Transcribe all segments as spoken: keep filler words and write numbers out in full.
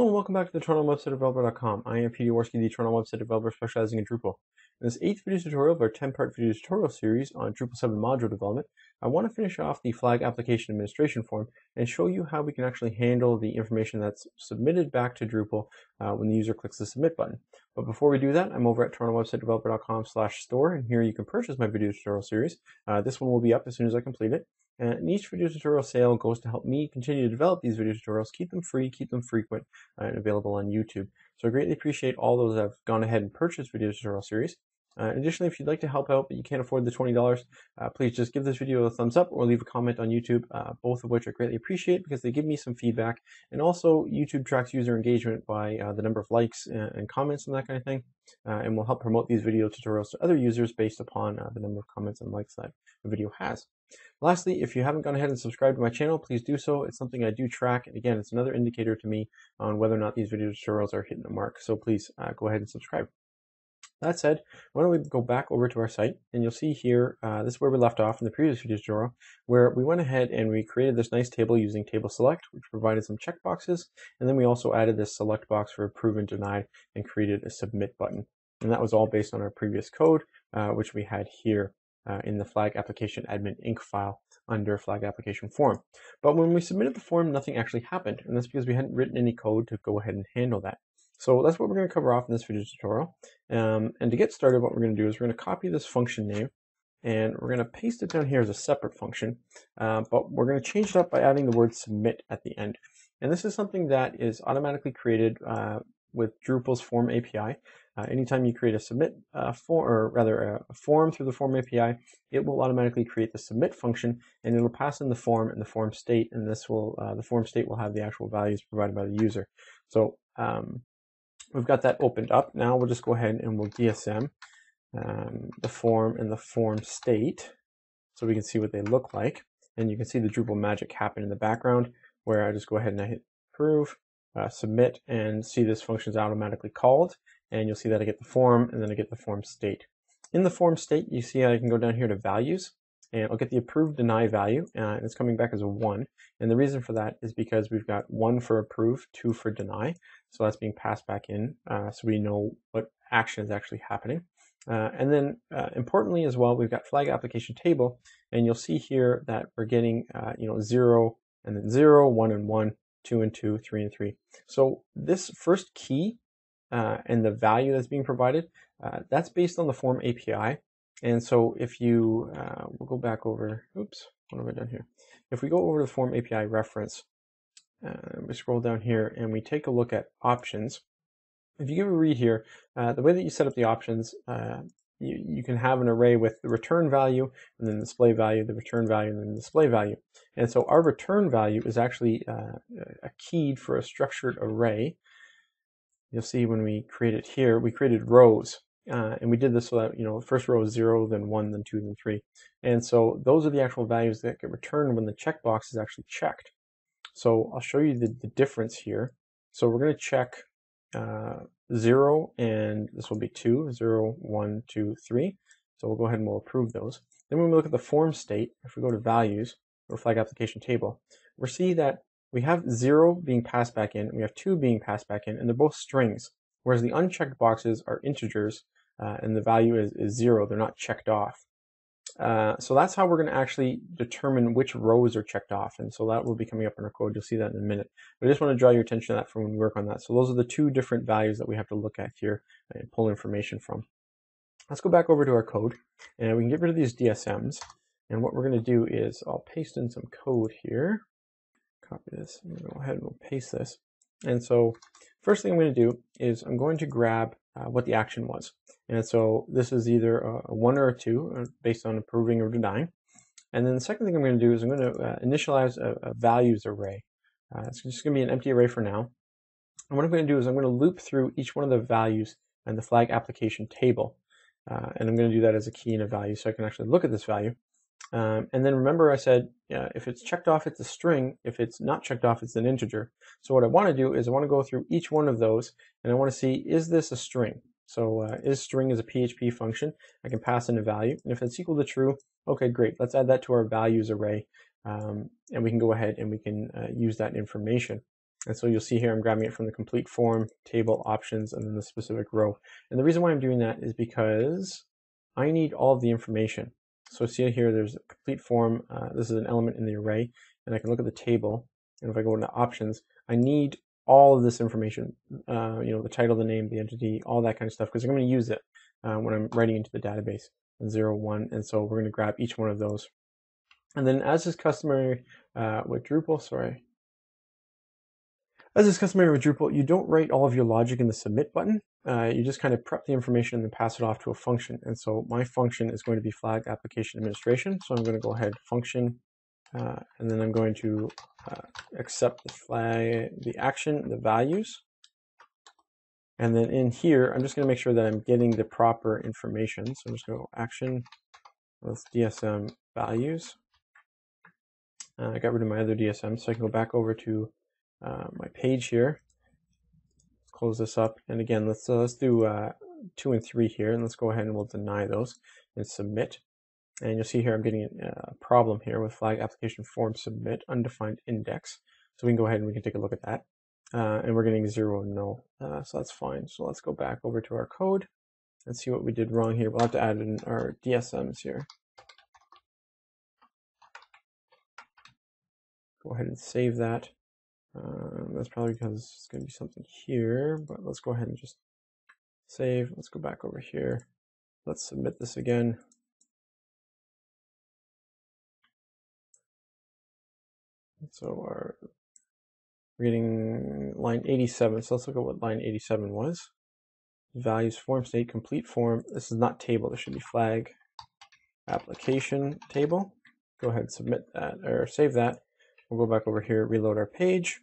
Hello and welcome back to the toronto website developer dot com. I am P D Worski, the Toronto website developer specializing in Drupal. In this eighth video tutorial of our ten part video tutorial series on Drupal seven module development, I want to finish off the flag application administration form and show you how we can actually handle the information that's submitted back to Drupal uh, when the user clicks the submit button. But before we do that, I'm over at toronto website developer dot com slash store, and here you can purchase my video tutorial series. Uh, this one will be up as soon as I complete it. And each video tutorial sale goes to help me continue to develop these video tutorials, keep them free, keep them frequent, uh, and available on YouTube. So I greatly appreciate all those that have gone ahead and purchased video tutorial series. Uh, additionally, if you'd like to help out but you can't afford the twenty dollars, uh, please just give this video a thumbs up or leave a comment on YouTube, uh, both of which I greatly appreciate because they give me some feedback. And also, YouTube tracks user engagement by uh, the number of likes and, and comments and that kind of thing, uh, and will help promote these video tutorials to other users based upon uh, the number of comments and likes that the video has. Lastly, if you haven't gone ahead and subscribed to my channel, please do so. It's something I do track, and again, it's another indicator to me on whether or not these video tutorials are hitting the mark, so please uh, go ahead and subscribe. That said, why don't we go back over to our site, and you'll see here, uh, this is where we left off in the previous video tutorial, where we went ahead and we created this nice table using table select, which provided some checkboxes, and then we also added this select box for approve and deny, and created a submit button. And that was all based on our previous code, uh, which we had here uh, in the flag application admin inc file under flag application form. But when we submitted the form, nothing actually happened, and that's because we hadn't written any code to go ahead and handle that. So that's what we're going to cover off in this video tutorial. Um, and to get started, what we're going to do is we're going to copy this function name and we're going to paste it down here as a separate function. Uh, but we're going to change it up by adding the word submit at the end. And this is something that is automatically created uh, with Drupal's form A P I. Uh, anytime you create a submit uh, form, or rather a form through the form A P I, it will automatically create the submit function, and it'll pass in the form and the form state, and this will uh, the form state will have the actual values provided by the user. So um, we've got that opened up. Now we'll just go ahead and we'll D S M um, the form and the form state, so we can see what they look like. And you can see the Drupal magic happen in the background, where I just go ahead and I hit approve, uh, submit, and see this function is automatically called. And you'll see that I get the form, and then I get the form state. In the form state, you see I can go down here to values, and I'll get the approve deny value, and it's coming back as a one. And the reason for that is because we've got one for approve, two for deny. So that's being passed back in, uh, so we know what action is actually happening. Uh, and then uh, importantly as well, we've got flag application table, and you'll see here that we're getting uh, you know, zero and then zero, one and one, two and two, three and three. So this first key uh, and the value that's being provided, uh, that's based on the form A P I. And so if you, uh, we'll go back over, oops, what have I done here? If we go over to the form A P I reference, Uh, we scroll down here and we take a look at options. If you give a read here, uh, the way that you set up the options, uh, you, you can have an array with the return value and then display value, the return value and then display value. And so our return value is actually uh, a key for a structured array. You'll see when we create it here, we created rows. Uh, and we did this so that, you know, first row is zero, then one, then two, then three. And so those are the actual values that get returned when the checkbox is actually checked. So I'll show you the, the difference here. So we're going to check uh, zero, and this will be two, zero, one, two, three. So we'll go ahead and we'll approve those. Then when we look at the form state, if we go to values or flag application table, we'll see that we have zero being passed back in, and we have two being passed back in, and they're both strings, whereas the unchecked boxes are integers, uh, and the value is, is zero. They're not checked off. Uh, so that's how we're going to actually determine which rows are checked off, and so that will be coming up in our code. You'll see that in a minute. But I just want to draw your attention to that for when we work on that. So those are the two different values that we have to look at here and pull information from. Let's go back over to our code, and we can get rid of these D S Ms. And what we're going to do is I'll paste in some code here. Copy this. I'm going to go ahead and we'll paste this. And so first thing I'm going to do is I'm going to grab uh, what the action was. And so this is either a one or a two based on approving or denying. And then the second thing I'm going to do is I'm going to uh, initialize a, a values array. Uh, it's just going to be an empty array for now. And what I'm going to do is I'm going to loop through each one of the values and the flag application table. Uh, and I'm going to do that as a key and a value so I can actually look at this value. Um, and then remember I said, uh, if it's checked off, it's a string. If it's not checked off, it's an integer. So what I want to do is I want to go through each one of those and I want to see, is this a string? So uh, is string is a P H P function. I can pass in a value, and if it's equal to true, okay, great. Let's add that to our values array, um, and we can go ahead and we can uh, use that information. And so you'll see here I'm grabbing it from the complete form, table, options, and then the specific row. And the reason why I'm doing that is because I need all of the information. So see here, there's a complete form. Uh, this is an element in the array, and I can look at the table. And if I go into options, I need all of this information, uh, you know, the title, the name, the entity, all that kind of stuff, because I'm going to use it uh, when I'm writing into the database, and zero, one. And so we're going to grab each one of those. And then as is customary uh, with Drupal, sorry, As is customary with Drupal, you don't write all of your logic in the submit button. Uh, you just kind of prep the information and then pass it off to a function. And so my function is going to be flag application administration. So I'm going to go ahead function, uh, and then I'm going to uh, accept the flag, the action, the values. And then in here, I'm just going to make sure that I'm getting the proper information. So I'm just going to go action with D S M values. Uh, I got rid of my other D S M, so I can go back over to Uh, my page here. Let's close this up, and again, let's uh, let's do uh, two and three here, and let's go ahead and we'll deny those and submit. And you'll see here I'm getting a problem here with flag application form submit undefined index. So we can go ahead and we can take a look at that, uh, and we're getting zero and null. Uh, so that's fine. So let's go back over to our code and see what we did wrong here. We'll have to add in our D S Ms here. Go ahead and save that. Um, that's probably because it's going to be something here, but let's go ahead and just save. Let's go back over here. Let's submit this again. And so our, we're getting line eighty-seven. So let's look at what line eighty-seven was. Values form state complete form. This is not table. This should be flag application table. Go ahead and submit that or save that. We'll go back over here, reload our page.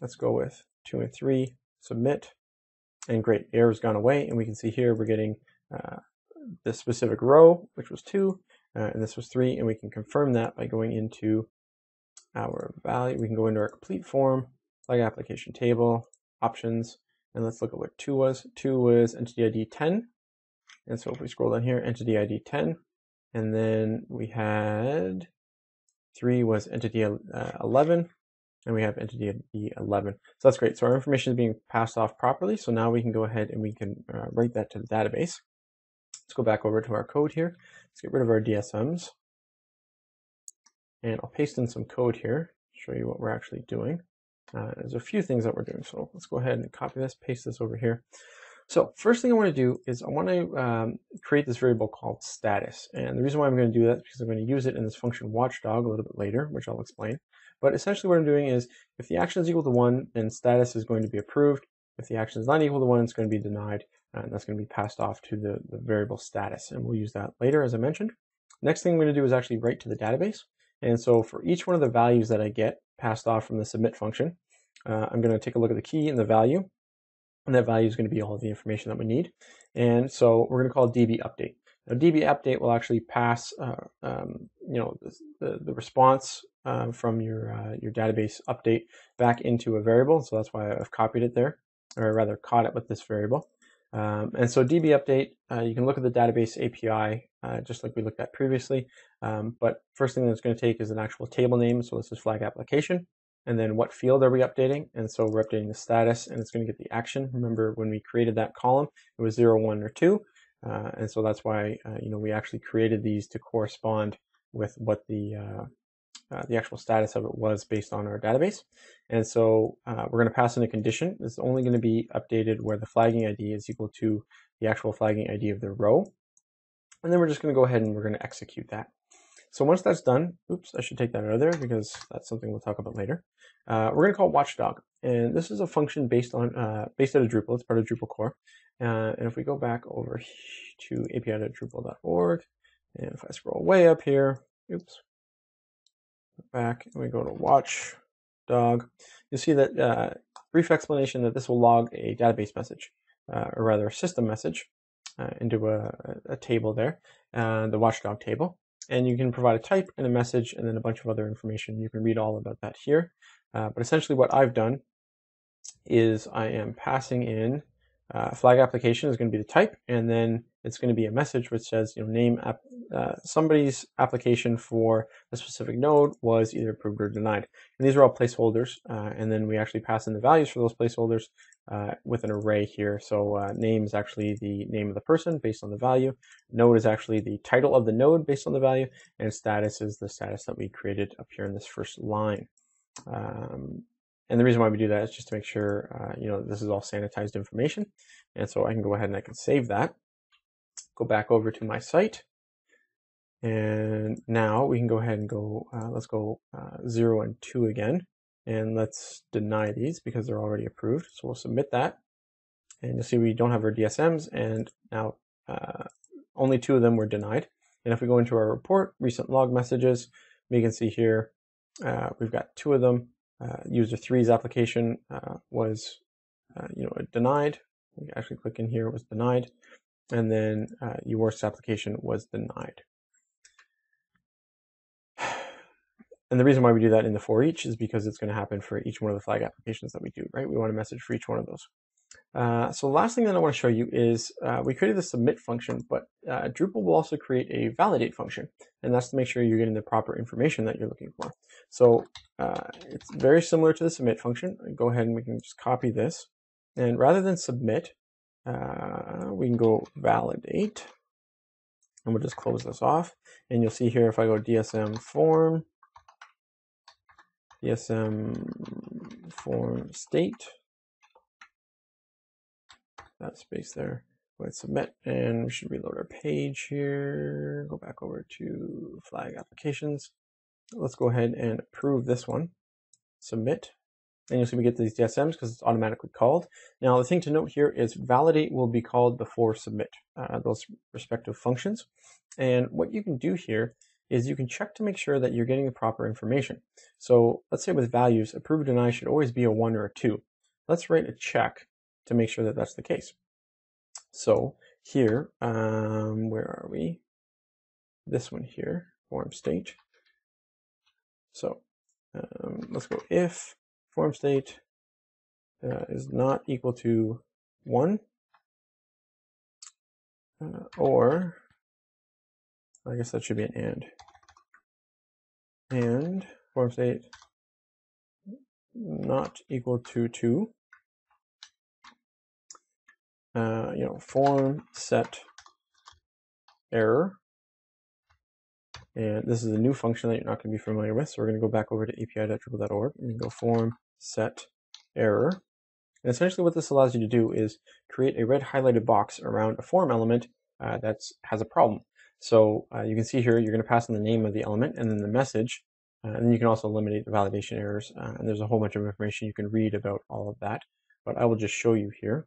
Let's go with two and three, submit, and great, error's gone away. And we can see here we're getting uh, this specific row, which was two, uh, and this was three, and we can confirm that by going into our value. We can go into our complete form, flag application table, options, and let's look at what two was. Two was entity I D ten, and so if we scroll down here, entity I D ten, and then we had three was entity uh, eleven, and we have entity eleven. So that's great. So our information is being passed off properly. So now we can go ahead and we can uh, write that to the database. Let's go back over to our code here. Let's get rid of our D S Ms. And I'll paste in some code here, show you what we're actually doing. Uh, there's a few things that we're doing. So let's go ahead and copy this, paste this over here. So first thing I want to do is I want to um, create this variable called status. And the reason why I'm going to do that is because I'm going to use it in this function watchdog a little bit later, which I'll explain. But essentially what I'm doing is if the action is equal to one, then status is going to be approved. If the action is not equal to one, it's going to be denied. And that's going to be passed off to the, the variable status. And we'll use that later, as I mentioned. Next thing I'm going to do is actually write to the database. And so for each one of the values that I get passed off from the submit function, uh, I'm going to take a look at the key and the value. And that value is going to be all of the information that we need. And so we're going to call D B update. Now D B update will actually pass, uh, um, you know, the, the, the response uh, from your uh, your database update back into a variable. So that's why I've copied it there, or rather caught it with this variable. Um, and so D B update, uh, you can look at the database A P I, uh, just like we looked at previously. Um, but first thing that it's going to take is an actual table name. So this is flag application. And then what field are we updating? And so we're updating the status, and it's going to get the action. Remember when we created that column, it was zero, one, or two. Uh, and so that's why uh, you know, we actually created these to correspond with what the, uh, uh, the actual status of it was based on our database. And so uh, we're going to pass in a condition. It's only going to be updated where the flagging I D is equal to the actual flagging I D of the row. And then we're just going to go ahead and we're going to execute that. So once that's done, oops, I should take that out of there because that's something we'll talk about later. Uh, we're going to call watchdog, and this is a function based on uh, based out of Drupal. It's part of Drupal core. Uh, and if we go back over to A P I dot drupal dot org, and if I scroll way up here, oops, back, and we go to watchdog, you'll see that uh, brief explanation that this will log a database message, uh, or rather a system message, uh, into a, a table there, uh, the watchdog table. And you can provide a type and a message and then a bunch of other information. You can read all about that here. Uh, but essentially what I've done is I am passing in uh, flag application is going to be the type, and then it's going to be a message which says, you know, name app, uh, somebody's application for a specific node was either approved or denied. And these are all placeholders. Uh, and then we actually pass in the values for those placeholders uh, with an array here. So uh, name is actually the name of the person based on the value. Node is actually the title of the node based on the value. And status is the status that we created up here in this first line. Um, And the reason why we do that is just to make sure, uh, you know, this is all sanitized information. And so I can go ahead and I can save that, go back over to my site. And now we can go ahead and go, uh, let's go uh, zero and two again. And let's deny these because they're already approved. So we'll submit that. And you'll see we don't have our D S Ms. And now uh, only two of them were denied. And if we go into our report, recent log messages, we can see here, uh, we've got two of them. Uh, user three's application uh, was, uh, you know, denied. You actually click in here, it was denied. And then uh, yours application was denied. And the reason why we do that in the for each is because it's going to happen for each one of the flag applications that we do, right? We want a message for each one of those. Uh, so the last thing that I want to show you is uh, we created the submit function, but uh, Drupal will also create a validate function, and that's to make sure you're getting the proper information that you're looking for. So uh, it's very similar to the submit function. Go ahead and we can just copy this, and rather than submit, uh, we can go validate, and we'll just close this off. And you'll see here if I go D S M form, D S M form state. That space there, go ahead and submit, and we should reload our page here, go back over to flag applications. Let's go ahead and approve this one, submit, and you'll see we get these D S Ms because it's automatically called. Now the thing to note here is validate will be called before submit, uh, those respective functions. And what you can do here is you can check to make sure that you're getting the proper information. So let's say with values, approve or deny should always be a one or a two. Let's write a check to make sure that that's the case. So here, um, where are we? This one here, form state. So um, let's go if form state uh, is not equal to one, uh, or I guess that should be an and. And form state not equal to two. Uh, you know, form set error, and this is a new function that you're not going to be familiar with. So we're going to go back over to A P I dot drupal dot org and go form set error. And essentially, what this allows you to do is create a red highlighted box around a form element uh, that has a problem. So uh, you can see here, you're going to pass in the name of the element and then the message, uh, and you can also eliminate the validation errors. Uh, and there's a whole bunch of information you can read about all of that, but I will just show you here.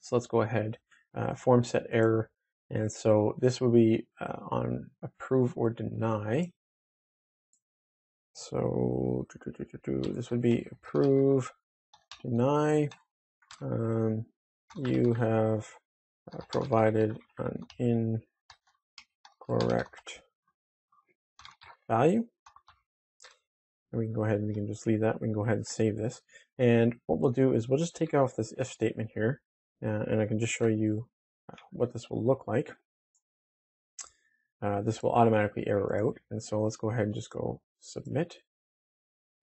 So let's go ahead, uh, form set error. And so this will be uh, on approve or deny. So do, do, do, do, this would be approve, deny. Um, you have uh, provided an incorrect value. And we can go ahead and we can just leave that. We can go ahead and save this. And what we'll do is we'll just take off this if statement here. Uh, and I can just show you uh, what this will look like. Uh, this will automatically error out. And so let's go ahead and just go submit.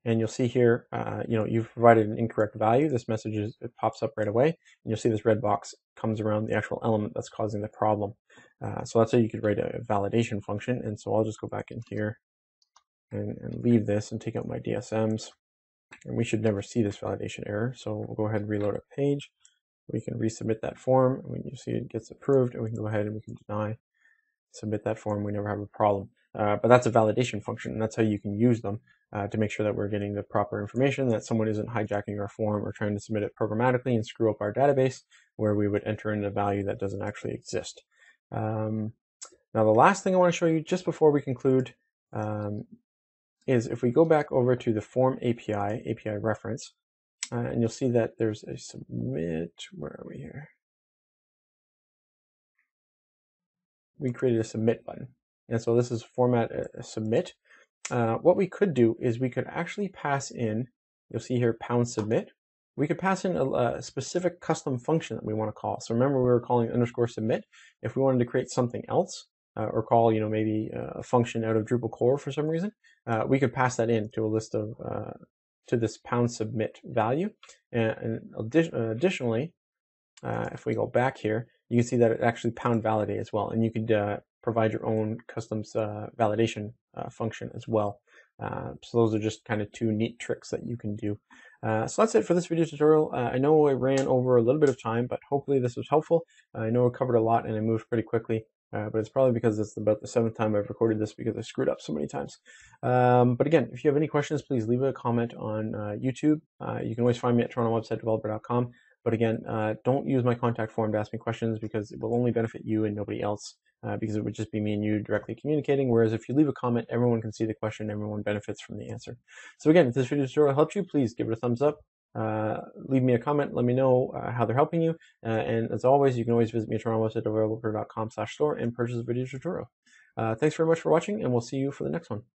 And you'll see here, uh, you know, you've provided an incorrect value. This message is, it pops up right away. And you'll see this red box comes around the actual element that's causing the problem. Uh, so that's how you could write a validation function. And so I'll just go back in here and, and leave this and take out my D S Ms. And we should never see this validation error. So we'll go ahead and reload our page. We can resubmit that form, and when you see it gets approved, and we can go ahead and we can deny, submit that form, we never have a problem. Uh, but that's a validation function, and that's how you can use them uh, to make sure that we're getting the proper information, that someone isn't hijacking our form or trying to submit it programmatically and screw up our database, where we would enter in a value that doesn't actually exist. Um, now, the last thing I want to show you just before we conclude um, is if we go back over to the form A P I, A P I reference, Uh, and you'll see that there's a submit. Where are we here? We created a submit button. And so this is format a, a submit. Uh, what we could do is we could actually pass in, you'll see here pound submit. we could pass in a, a specific custom function that we want to call. So remember, we were calling underscore submit. If we wanted to create something else, uh, or call, you know, maybe a function out of Drupal core for some reason, uh, we could pass that in to a list of, uh, to this pound submit value. And, and additionally, uh, if we go back here, you can see that it actually pound validate as well. And you could uh, provide your own custom uh, validation uh, function as well. Uh, so those are just kind of two neat tricks that you can do. Uh, so that's it for this video tutorial. Uh, I know I ran over a little bit of time, but hopefully this was helpful. Uh, I know I covered a lot and I moved pretty quickly, uh, but it's probably because it's about the seventh time I've recorded this because I screwed up so many times. Um, but again, if you have any questions, please leave a comment on uh, YouTube. Uh, you can always find me at toronto website developer dot com. But again, uh, don't use my contact form to ask me questions because it will only benefit you and nobody else, uh, because it would just be me and you directly communicating. Whereas if you leave a comment, everyone can see the question, everyone benefits from the answer. So again, if this video tutorial helped you, please give it a thumbs up, uh, leave me a comment, let me know uh, how they're helping you. Uh, and as always, you can always visit me at toronto website developer dot com slash store and purchase a video tutorial. Uh, thanks very much for watching, and we'll see you for the next one.